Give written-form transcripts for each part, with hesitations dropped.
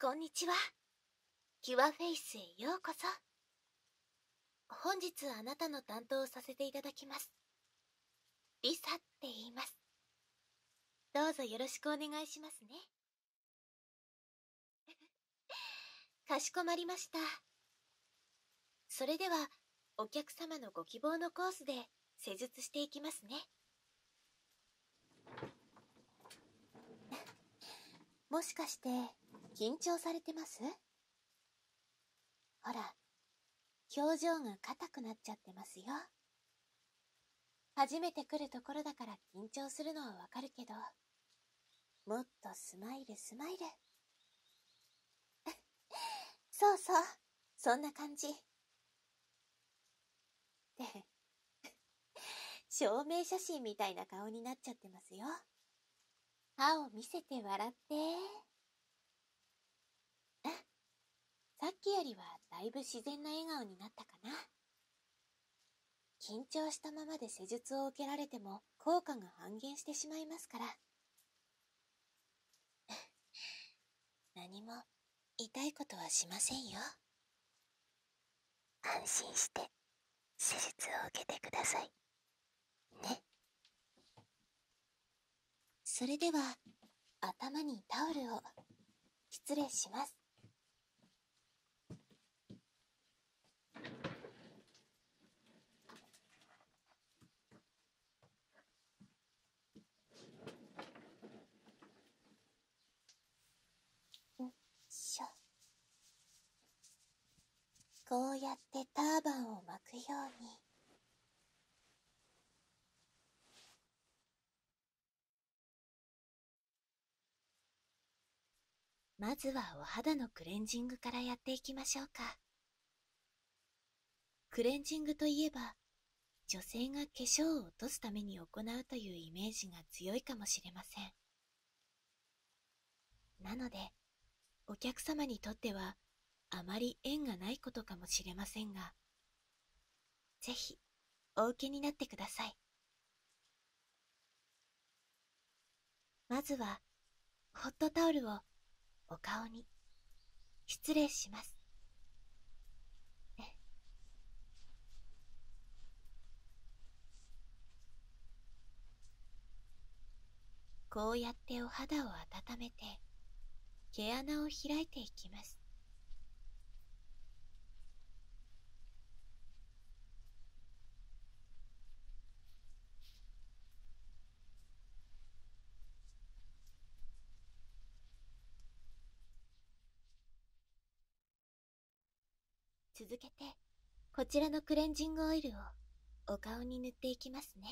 こんにちは。キュアフェイスへようこそ。本日あなたの担当をさせていただきます。リサって言います。どうぞよろしくお願いしますね。かしこまりました。それでは、お客様のご希望のコースで施術していきますね。もしかして、緊張されてます？ほら、表情が硬くなっちゃってますよ。初めて来るところだから緊張するのはわかるけど、もっとスマイルスマイル。そうそう、そんな感じ。で、証明写真みたいな顔になっちゃってますよ。歯を見せて笑って。さっきよりはだいぶ自然な笑顔になったかな。緊張したままで施術を受けられても効果が半減してしまいますから。何も痛いことはしませんよ。安心して施術を受けてください。ね。それでは、頭にタオルを。失礼します。こうやってターバンを巻くように。まずはお肌のクレンジングからやっていきましょうか。クレンジングといえば、女性が化粧を落とすために行うというイメージが強いかもしれません。なので、お客様にとっては、あまり縁がないことかもしれませんが、ぜひ、お受けになってください。まずは、ホットタオルをお顔に、失礼します。こうやってお肌を温めて、毛穴を開いていきます。続けて、こちらのクレンジングオイルをお顔に塗っていきますね。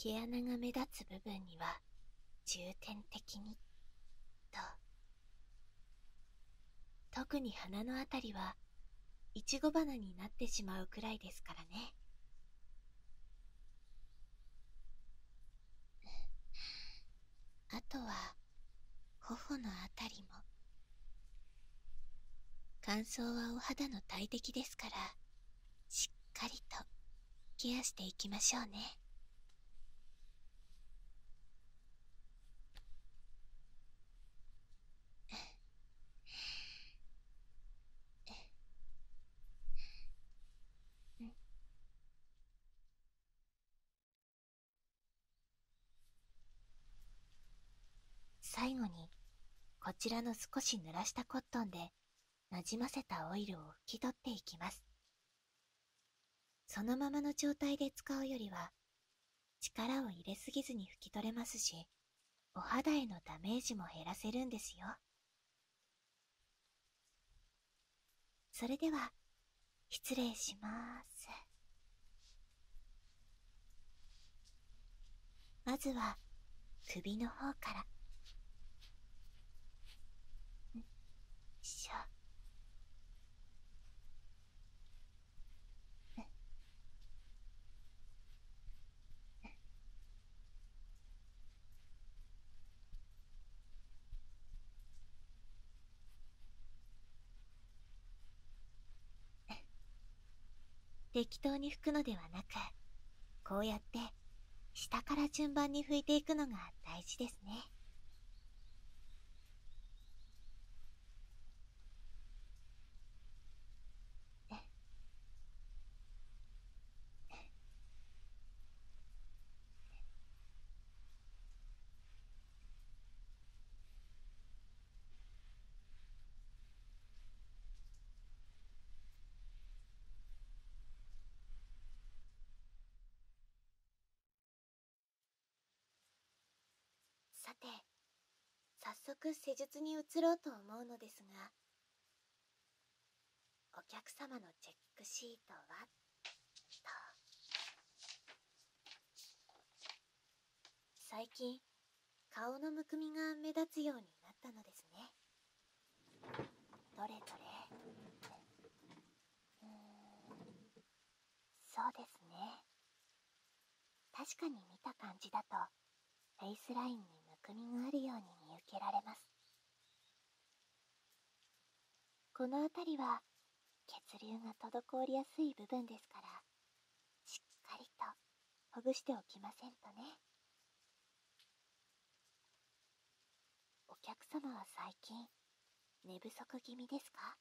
毛穴が目立つ部分には重点的にと、特に鼻のあたりはいちご花になってしまうくらいですからね。あとは頬のあたりも。乾燥はお肌の大敵ですから、しっかりとケアしていきましょうね。最後に、こちらの少し濡らしたコットンで、なじませたオイルを拭き取っていきます。そのままの状態で使うよりは、力を入れすぎずに拭き取れますし、お肌へのダメージも減らせるんですよ。それでは、失礼しまーす。まずは首の方から。しょ。適当に拭くのではなく、こうやって下から順番に拭いていくのが大事ですね。さて、早速施術に移ろうと思うのですが、お客様のチェックシートは最近顔のむくみが目立つようになったのですね。どれどれ、そうですね、確かに見た感じだとフェイスラインにむくみがあるように見受けられます。この辺りは血流が滞りやすい部分ですから、しっかりとほぐしておきませんとね。お客様は最近寝不足気味ですか？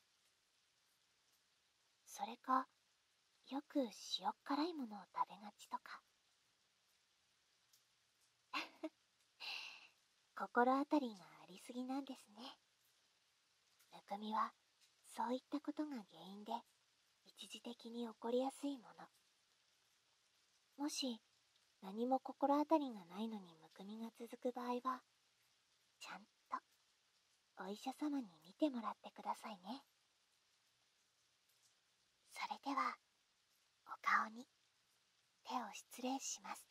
それかよく塩辛いものを食べがちとか。心当たりがありすぎなんですね。むくみはそういったことが原因で一時的に起こりやすいもの。もし何も心当たりがないのにむくみが続く場合は、ちゃんとお医者様に見てもらってくださいね。それではお顔に手を失礼します。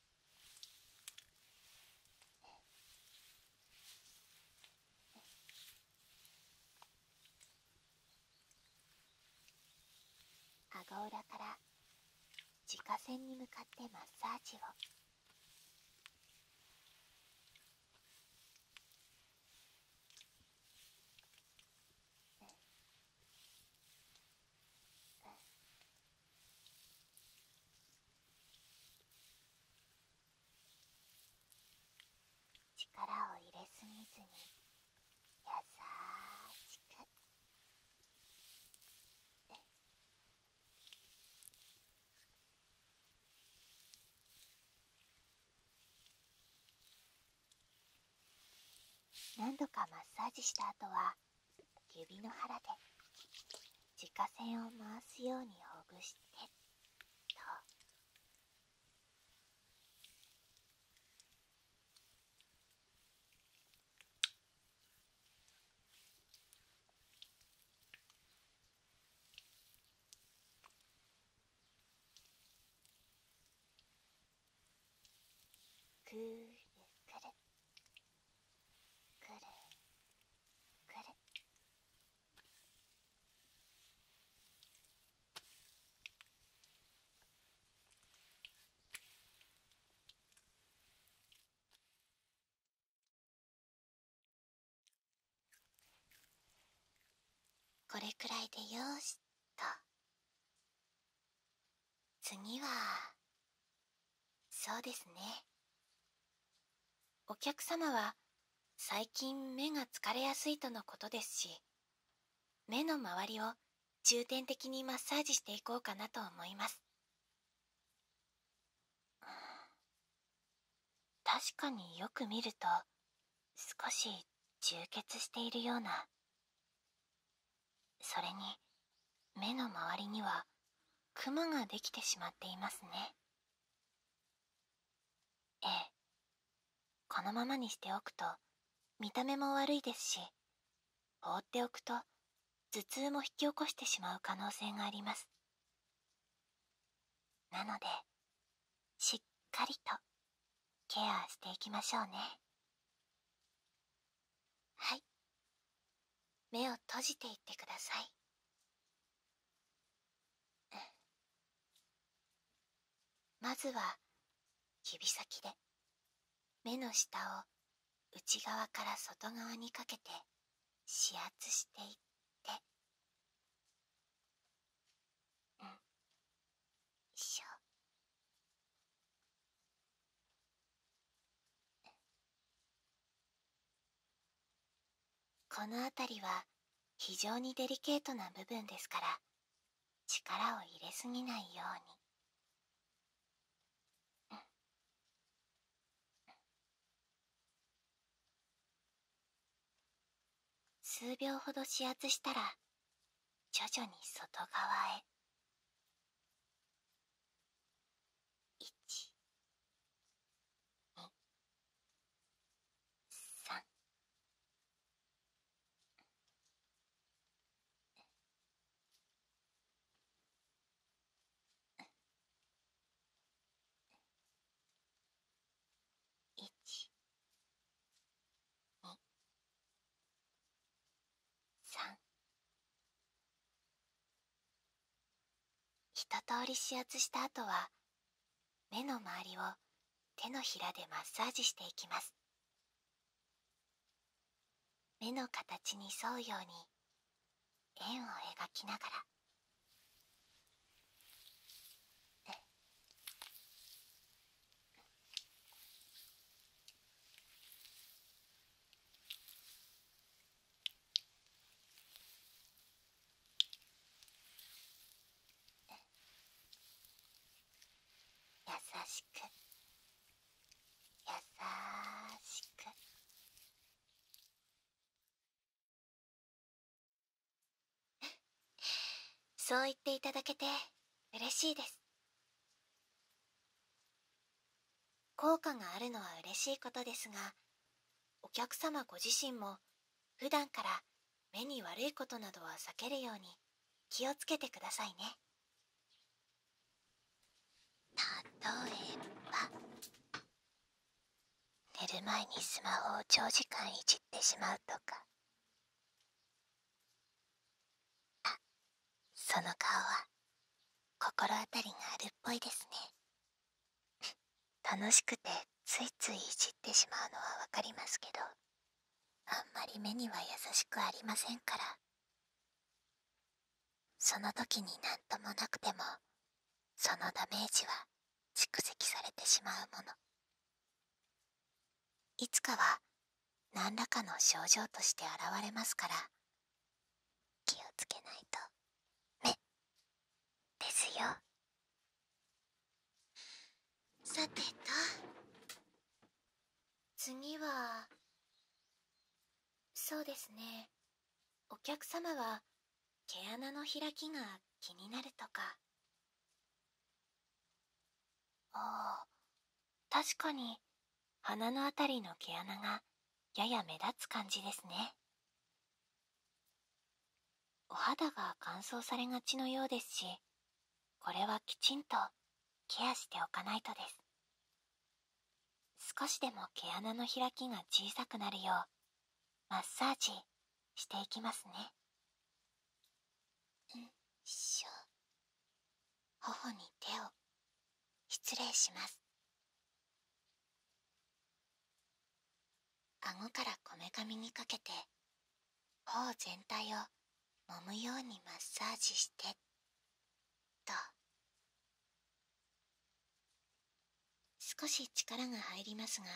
顎裏から耳下腺に向かってマッサージを。力を入れすぎずに優しく。何度かマッサージした後は、指の腹で耳下腺を回すようにほぐしてと。くーこれくらいでよーしと。次はそうですね、お客様は最近目が疲れやすいとのことですし、目の周りを重点的にマッサージしていこうかなと思います。確かによく見ると少し充血しているような。それに目の周りにはクマができてしまっていますね。ええ、このままにしておくと見た目も悪いですし、放っておくと頭痛も引き起こしてしまう可能性があります。なのでしっかりとケアしていきましょうね。はい。目を閉じていってください。まずは指先で目の下を内側から外側にかけて指圧していって、よいしょ。この辺りは非常にデリケートな部分ですから、力を入れすぎないように。数秒ほど指圧したら、徐々に外側へ。1、2、3。一通り指圧した後は、目の周りを手のひらでマッサージしていきます。目の形に沿うように円を描きながら、優しく優しく。そう言っていただけて嬉しいです。効果があるのは嬉しいことですが、お客様ご自身も普段から目に悪いことなどは避けるように気をつけてくださいね。例えば、寝る前にスマホを長時間いじってしまうとか。あ、その顔は心当たりがあるっぽいですね。楽しくてついついいじってしまうのはわかりますけど、あんまり目には優しくありませんから。その時に何ともなくても、そのダメージは蓄積されてしまうもの。いつかは何らかの症状として現れますから、気をつけないとね、ですよ。さてと、次は、そうですね、お客様は毛穴の開きが気になるとか。ああ、確かに鼻のあたりの毛穴がやや目立つ感じですね。お肌が乾燥されがちのようですし、これはきちんとケアしておかないとです。少しでも毛穴の開きが小さくなるようマッサージしていきますね。頬に手を。失礼します。顎からこめかみにかけて、頬全体を揉むようにマッサージして、と。少し力が入りますが、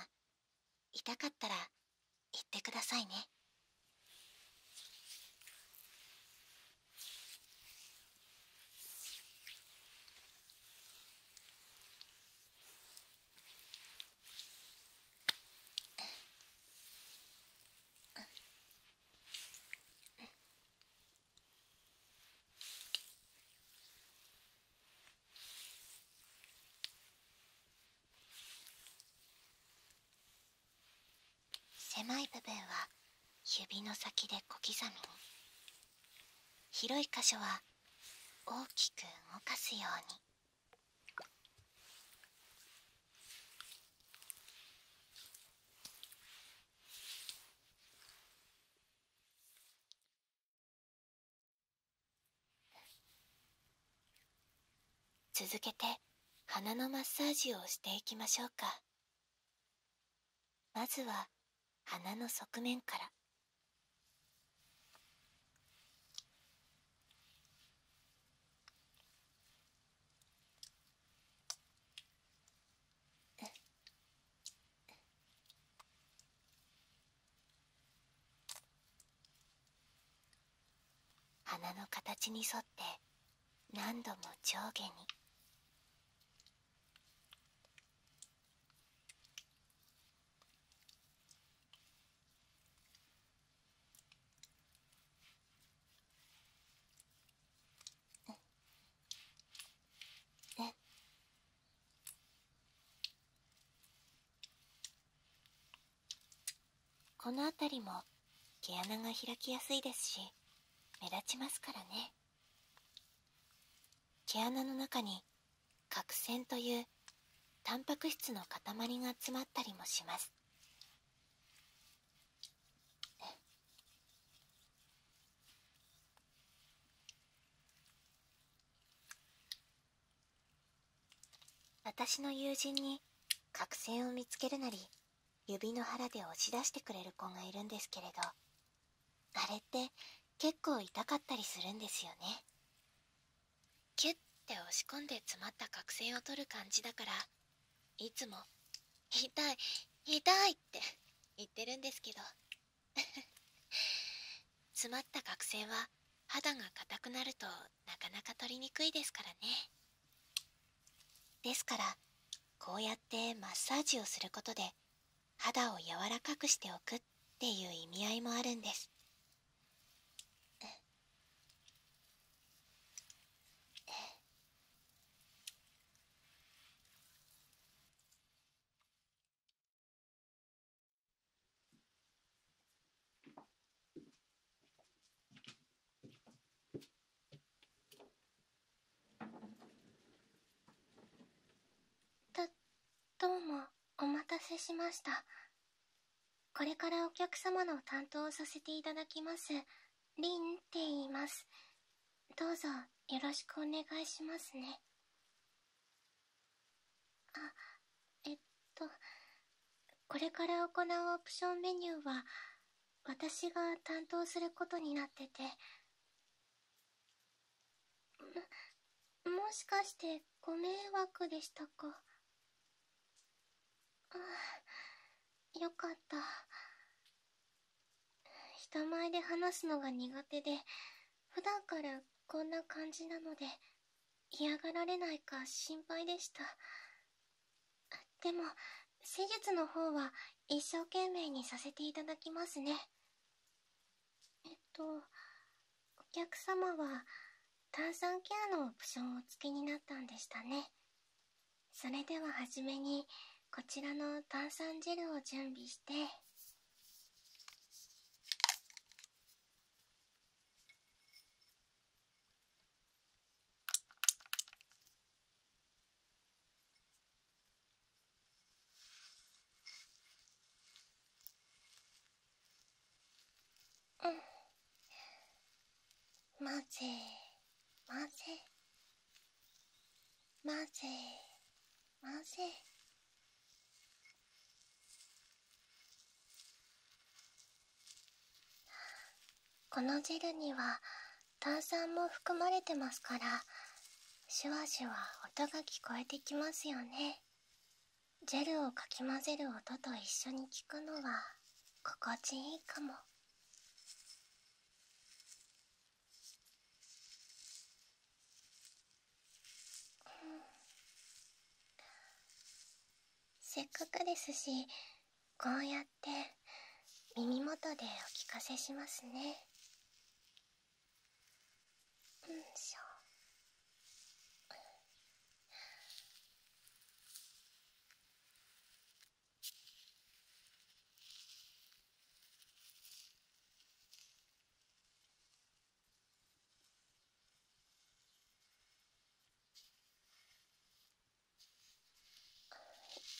痛かったら言ってくださいね。狭い部分は指の先で小刻みに、広い箇所は大きく動かすように。続けて鼻のマッサージをしていきましょうか。まずは鼻の側面から。鼻の形に沿って何度も上下に。この辺りも毛穴が開きやすいですし、目立ちますからね。毛穴の中に角栓というタンパク質の塊が詰まったりもします。私の友人に角栓を見つけるなり指の腹で押し出してくれる子がいるんですけれど、あれって結構痛かったりするんですよね。キュッて押し込んで詰まった角栓を取る感じだから、いつも「痛い痛い」って言ってるんですけど詰まった角栓は肌が硬くなるとなかなか取りにくいですからね。ですからこうやってマッサージをすることで肌を柔らかくしておくっていう意味合いもあるんです。どうもお待たせしました。これからお客様の担当をさせていただきます、燐って言います。どうぞよろしくお願いしますね。あ、これから行うオプションメニューは、私が担当することになってて。もしかしてご迷惑でしたか？よかった。人前で話すのが苦手で、普段からこんな感じなので、嫌がられないか心配でした。でも、施術の方は一生懸命にさせていただきますね。お客様は炭酸ケアのオプションをお付けになったんでしたね。それでははじめに、こちらの炭酸ジェルを準備して、混ぜ。このジェルには炭酸も含まれてますから、シュワシュワ音が聞こえてきますよね。ジェルをかき混ぜる音と一緒に聞くのは心地いいかも。せっかくですし、こうやって耳元でお聞かせしますね。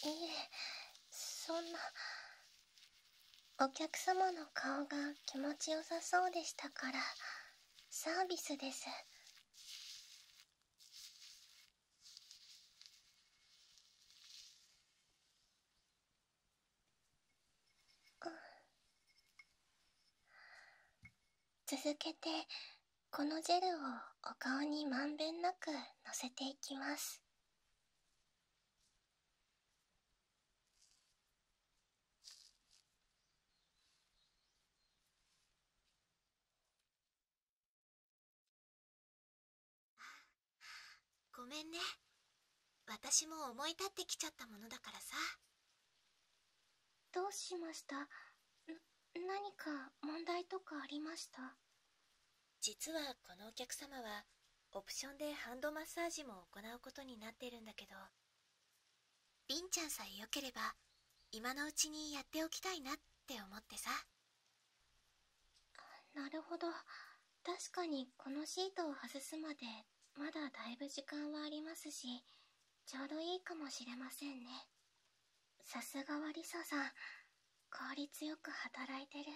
いえ、そんな。お客様の顔が気持ちよさそうでしたから、サービスです。続けてこのジェルをお顔にまんべんなくのせていきます。ごめんね、私も思い立ってきちゃったものだからさ。どうしました？何か問題とかありました？実はこのお客様はオプションでハンドマッサージも行うことになってるんだけど、凛ちゃんさえ良ければ今のうちにやっておきたいなって思ってさ。なるほど、確かにこのシートを外すまでまだだいぶ時間はありますし、ちょうどいいかもしれませんね。さすがはリサさん、効率よく働いてる。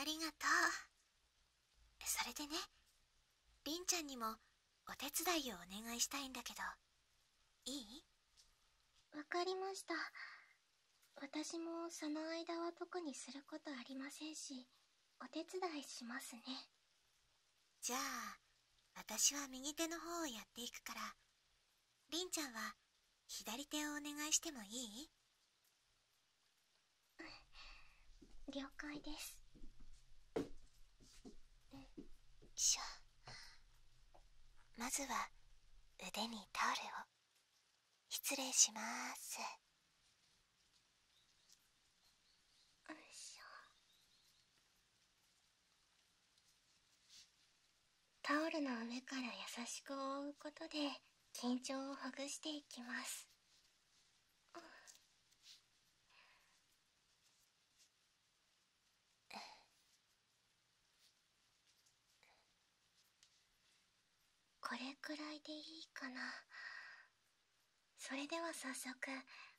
ありがとう。それでね、凛ちゃんにもお手伝いをお願いしたいんだけど、いい？わかりました。私もその間は特にすることありませんし、お手伝いしますね。じゃあ、私は右手の方をやっていくから、凛ちゃんは左手をお願いしてもいい？了解です。しょ、まずは腕にタオルを。失礼します。タオルの上から優しく覆うことで緊張をほぐしていきます。これくらいでいいかな。それでは早速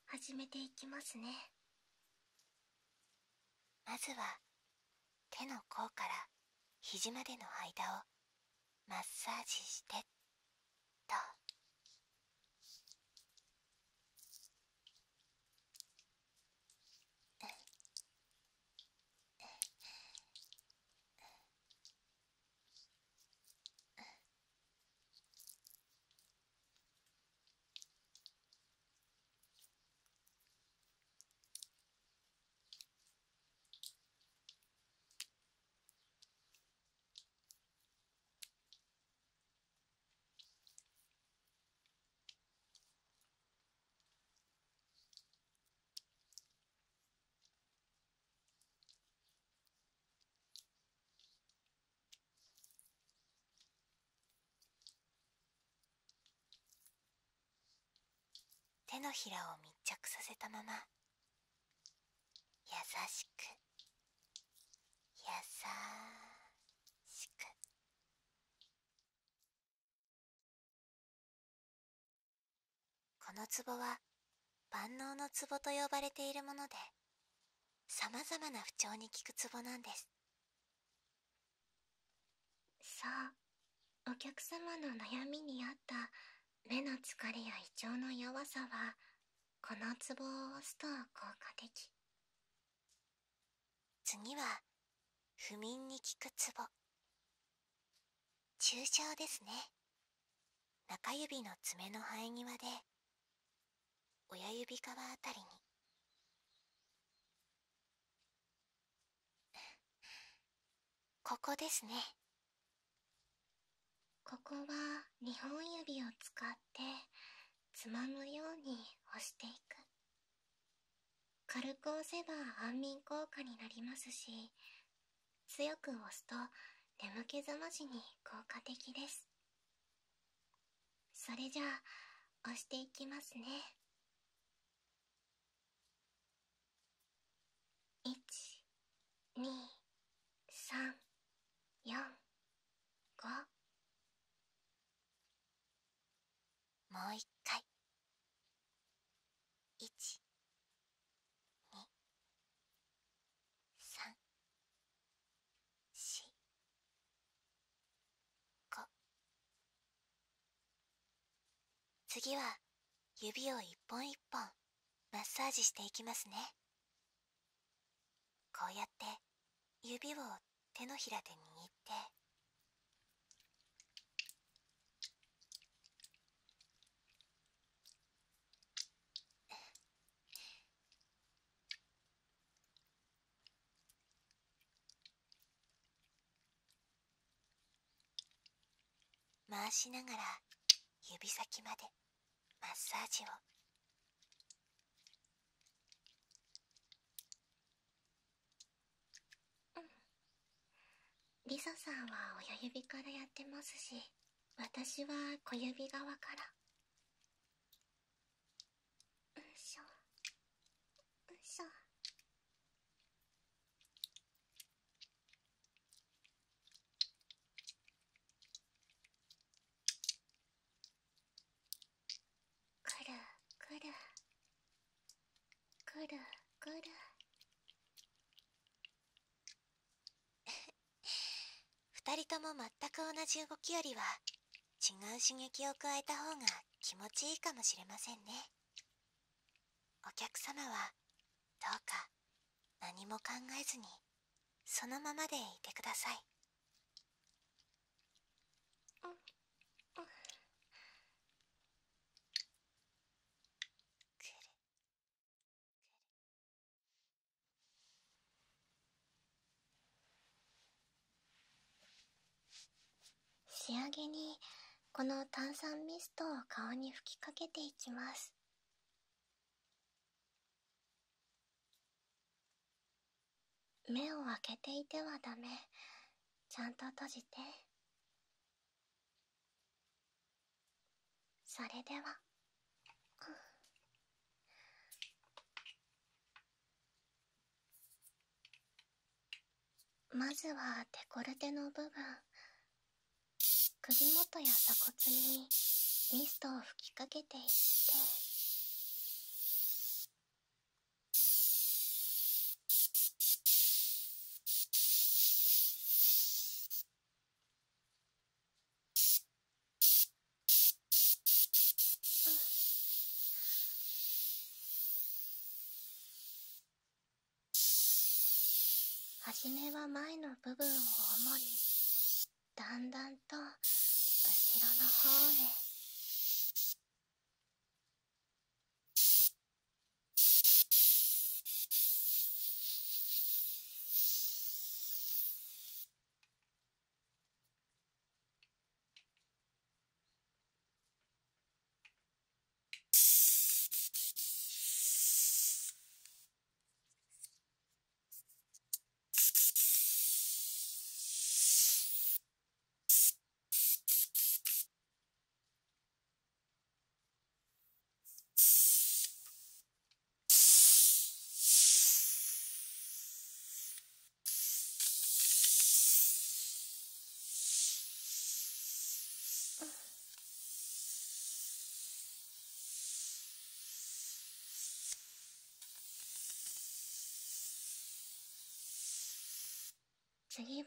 始めていきますね。まずは手の甲から肘までの間をマッサージしてっと。手のひらを密着させたまま、優しく優しく。このツボは万能のツボと呼ばれているもので、さまざまな不調に効くツボなんです。そう、お客様の悩みに合った目の疲れや胃腸の弱さはこのツボを押すと効果的。次は不眠に効くツボ、注射ですね。中指の爪の生え際で親指側あたりに。ここですね。ここは2本指を使ってつまむように押していく。軽く押せば安眠効果になりますし、強く押すと眠気覚ましに効果的です。それじゃあ押していきますね。1、2、3、4、5。もう一回。1、2、3、4、5。次は指を一本一本マッサージしていきますね。こうやって指を手のひらで握って回しながら指先までマッサージを。リサさんは親指からやってますし、私は小指側から。よいしょ。よいしょ。くるくる。くるくる。二人とも全く同じ動きよりは違う刺激を加えた方が気持ちいいかもしれませんね。お客様はどうか何も考えずにそのままでいてください。仕上げにこの炭酸ミストを顔に吹きかけていきます。目を開けていてはダメ。ちゃんと閉じて。それではまずはデコルテの部分、首元や鎖骨にミストを吹きかけていって、初めは前の部分を主に、だんだんと後ろの方へ。次は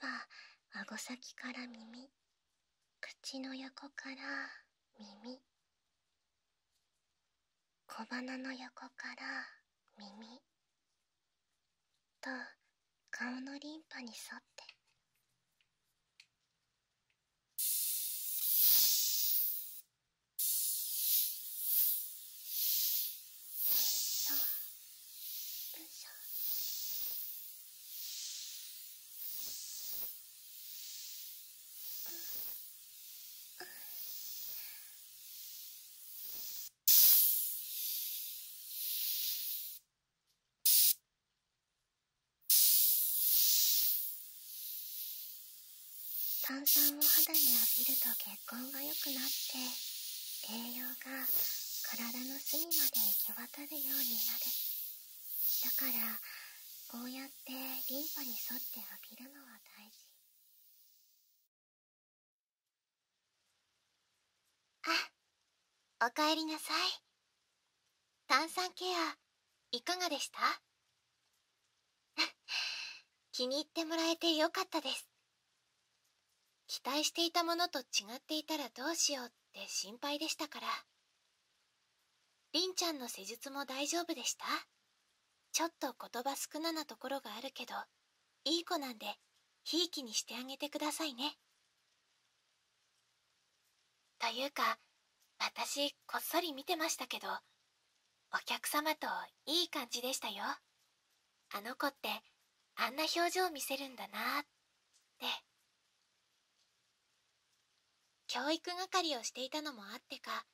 顎先から耳、口の横から耳、小鼻の横から耳と顔のリンパに沿って。炭酸を肌に浴びると血行が良くなって、栄養が体の隅まで行き渡るようになる。だから、こうやってリンパに沿って浴びるのは大事。あ、おかえりなさい。炭酸ケア、いかがでした？気に入ってもらえてよかったです。期待していたものと違っていたらどうしようって心配でしたから。凛ちゃんの施術も大丈夫でした？ちょっと言葉少ななところがあるけど、いい子なんでひいきにしてあげてくださいね。というか私こっそり見てましたけど、お客様といい感じでしたよ。あの子ってあんな表情見せるんだなーって。教育係をしていたのもあってか、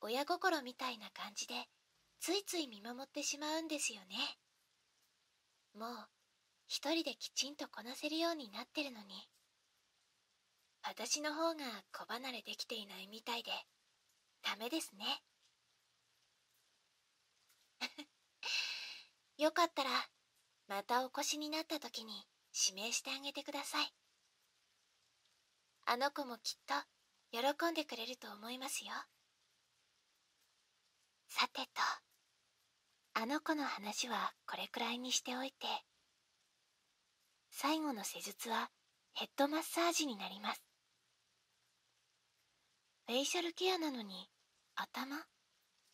親心みたいな感じでついつい見守ってしまうんですよね。もう一人できちんとこなせるようになってるのに、私の方が子離れできていないみたいでダメですね。よかったらまたお越しになった時に指名してあげてください。あの子もきっと喜んでくれると思いますよ。さてと、あの子の話はこれくらいにしておいて、最後の施術はヘッドマッサージになります。フェイシャルケアなのに頭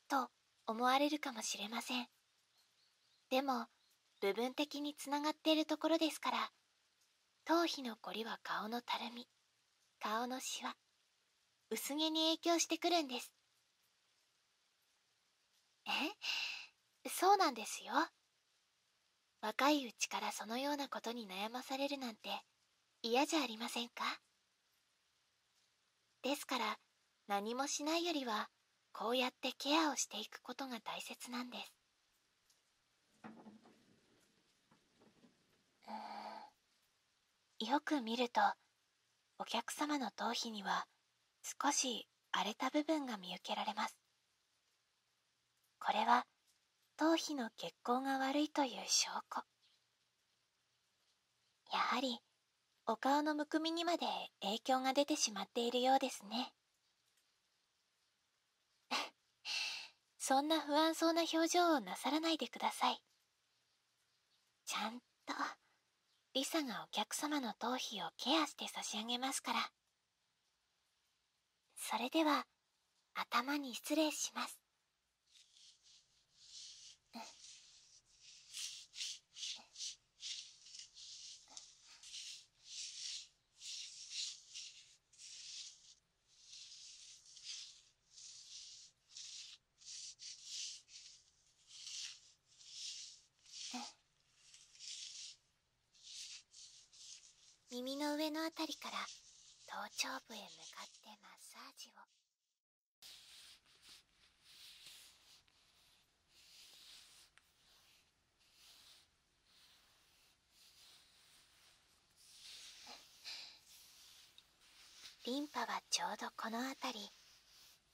と思われるかもしれません。でも部分的につながっているところですから、頭皮のこりは顔のたるみ、顔のシワ、薄毛に影響してくるんです。え、そうなんですよ。若いうちからそのようなことに悩まされるなんて嫌じゃありませんか。ですから何もしないよりはこうやってケアをしていくことが大切なんです。よく見るとお客様の頭皮には少し荒れた部分が見受けられます。これは頭皮の血行が悪いという証拠。やはりお顔のむくみにまで影響が出てしまっているようですね。そんな不安そうな表情をなさらないでください。ちゃんとリサがお客様の頭皮をケアして差し上げますから。それでは頭に失礼します。耳の上のあたりから頭頂部へ向かってマッサージを。リンパはちょうどこのあたり、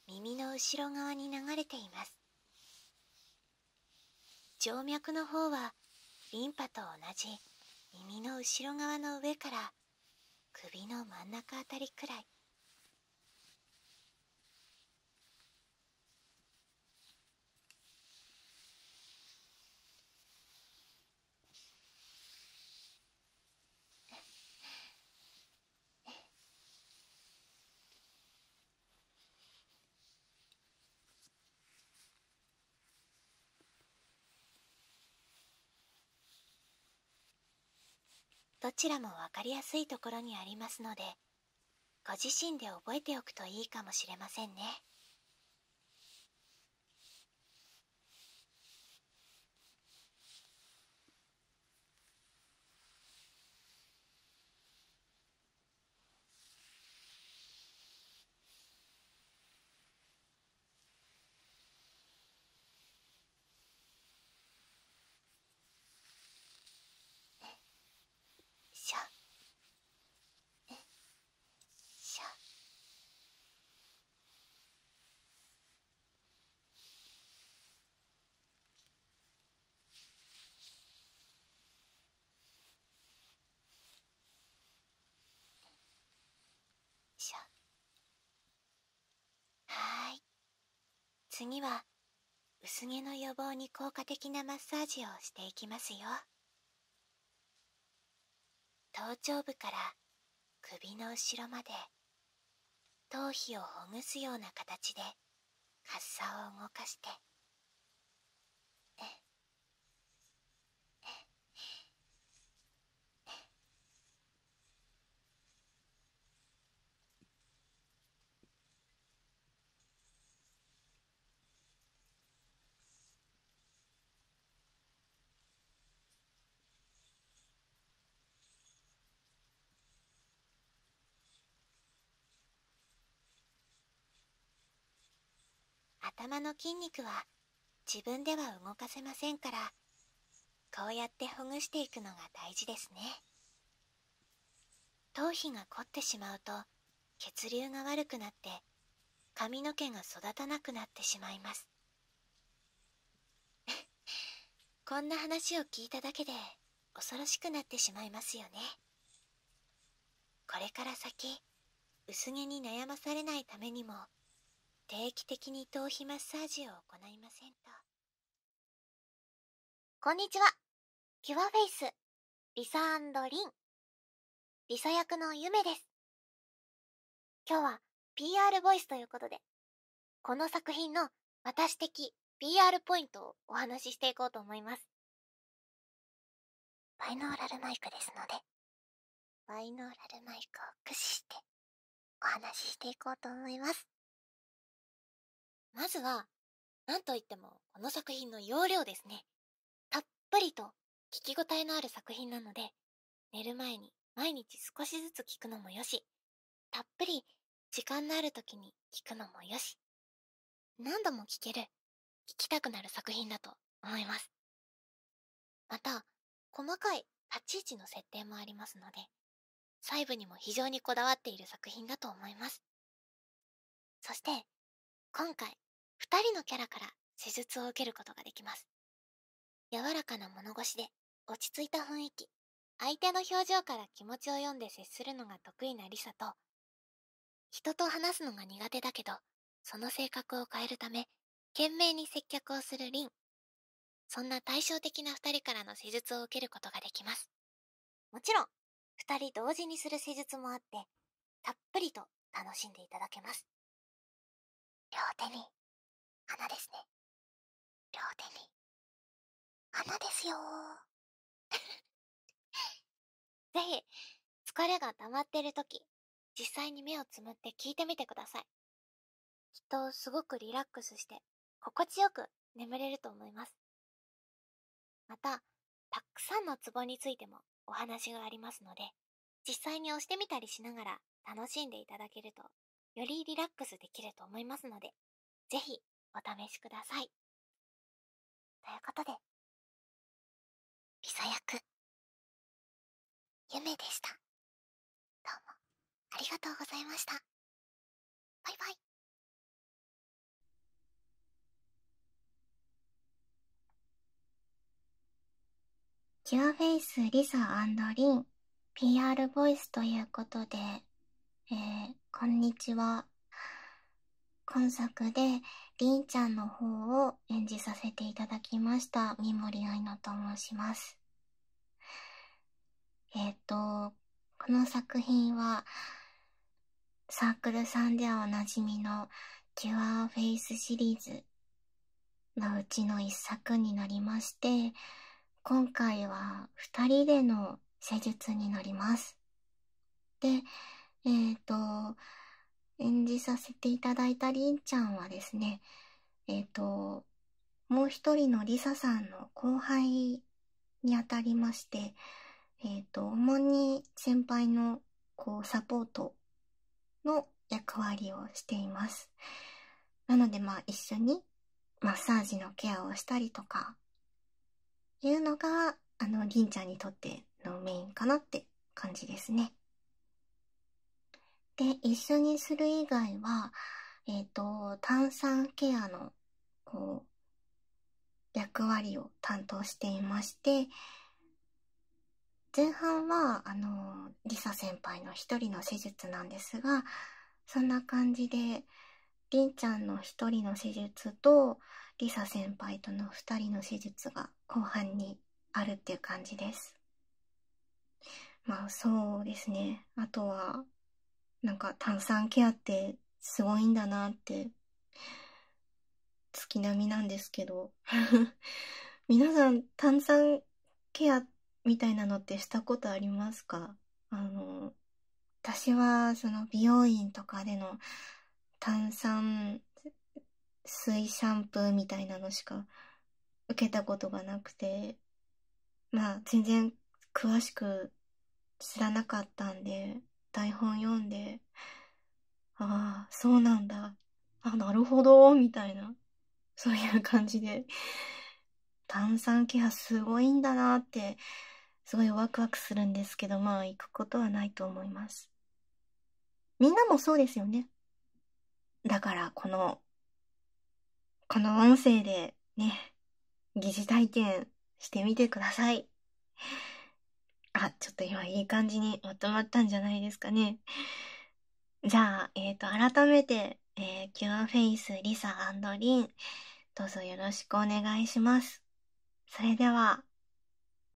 耳の後ろ側に流れています。静脈の方はリンパと同じ耳の後ろ側の上から首の真ん中あたりくらい。どちらも分かりやすいところにありますので、ご自身で覚えておくといいかもしれませんね。はい、次は薄毛の予防に効果的なマッサージをしていきますよ。頭頂部から首の後ろまで頭皮をほぐすような形でカッサを動かして、頭の筋肉は自分では動かせませんから、こうやってほぐしていくのが大事ですね。頭皮が凝ってしまうと血流が悪くなって髪の毛が育たなくなってしまいます。こんな話を聞いただけで恐ろしくなってしまいますよね。これから先、薄毛に悩まされないためにも定期的に頭皮マッサージを行いませんと。こんにちは、キュアフェイスリサ&リン、リサ役のゆめです。今日は PR ボイスということで、この作品の私的 PR ポイントをお話ししていこうと思います。バイノーラルマイクですので、バイノーラルマイクを駆使してお話ししていこうと思います。まずは、なんといってもこの作品の容量ですね。たっぷりと聞き応えのある作品なので、寝る前に毎日少しずつ聞くのもよし、たっぷり時間のある時に聞くのもよし、何度も聞ける、聞きたくなる作品だと思います。また、細かい立ち位置の設定もありますので、細部にも非常にこだわっている作品だと思います。そして、今回、2人のキャラから施術を受けることができます。柔らかな物腰で落ち着いた雰囲気、相手の表情から気持ちを読んで接するのが得意なリサと、人と話すのが苦手だけど、その性格を変えるため、懸命に接客をするリン。そんな対照的な2人からの施術を受けることができます。もちろん、2人同時にする施術もあって、たっぷりと楽しんでいただけます。両手に、花ですね。両手に、花ですよー。ぜひ、疲れが溜まってるとき、実際に目をつむって聞いてみてください。きっとすごくリラックスして、心地よく眠れると思います。また、たくさんのツボについてもお話がありますので、実際に押してみたりしながら楽しんでいただけると、よりリラックスできると思いますので、ぜひお試しください。ということで、リサ役、ゆめでした。どうもありがとうございました。バイバイ。キュアフェイスリサ&リン PR ボイスということで、こんにちは。今作でリンちゃんの方を演じさせていただきました三森愛乃と申します。この作品はサークルさんではおなじみのキュアフェイスシリーズのうちの一作になりまして、今回は2人での施術になります。で、演じさせていただいたりんちゃんはですね、もう一人のりささんの後輩にあたりまして、主に先輩のこうサポートの役割をしています。なのでまあ一緒にマッサージのケアをしたりとか、いうのが、りんちゃんにとってのメインかなって感じですね。で、一緒にする以外は、炭酸ケアの、こう、役割を担当していまして、前半は、りさ先輩の一人の施術なんですが、そんな感じで、りんちゃんの一人の施術と、りさ先輩との二人の施術が後半にあるっていう感じです。まあそうですね。あとは、なんか炭酸ケアってすごいんだなって、月並みなんですけど、皆さん炭酸ケアみたいなのってしたことありますか？私はその美容院とかでの、炭酸水シャンプーみたいなのしか受けたことがなくて、まあ全然詳しく知らなかったんで、台本読んで、ああ、そうなんだあ、なるほど、みたいな。そういう感じで、炭酸ケアすごいんだなって、すごいワクワクするんですけど、まあ、行くことはないと思います。みんなもそうですよね。だから、この音声でね、疑似体験してみてください。あ、ちょっと今いい感じにまとまったんじゃないですかね。じゃあ、改めて、キュアフェイス、リサ&リン、どうぞよろしくお願いします。それでは、